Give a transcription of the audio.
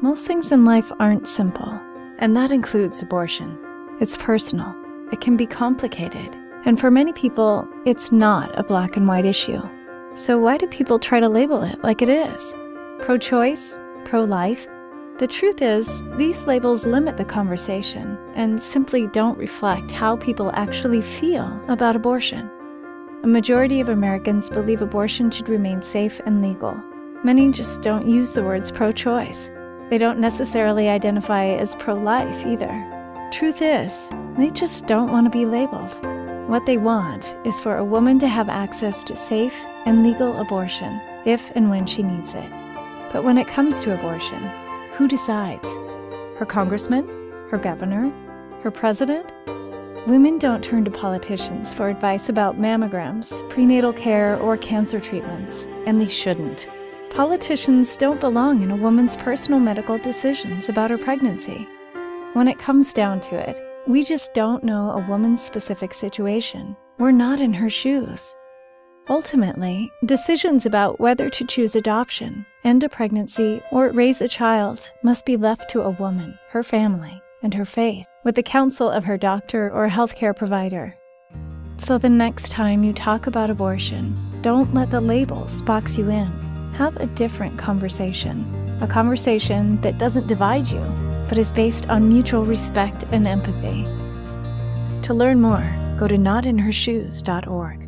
Most things in life aren't simple, and that includes abortion. It's personal, it can be complicated, and for many people, it's not a black and white issue. So why do people try to label it like it is? Pro-choice, pro-life? The truth is, these labels limit the conversation and simply don't reflect how people actually feel about abortion. A majority of Americans believe abortion should remain safe and legal. Many just don't use the words pro-choice. They don't necessarily identify as pro-life either. Truth is, they just don't want to be labeled. What they want is for a woman to have access to safe and legal abortion if and when she needs it. But when it comes to abortion, who decides? Her congressman? Her governor? Her president? Women don't turn to politicians for advice about mammograms, prenatal care, or cancer treatments, and they shouldn't. Politicians don't belong in a woman's personal medical decisions about her pregnancy. When it comes down to it, we just don't know a woman's specific situation. We're not in her shoes. Ultimately, decisions about whether to choose adoption, end a pregnancy, or raise a child must be left to a woman, her family, and her faith, with the counsel of her doctor or healthcare provider. So the next time you talk about abortion, don't let the labels box you in. Have a different conversation. A conversation that doesn't divide you, but is based on mutual respect and empathy. To learn more, go to notinhershoes.org.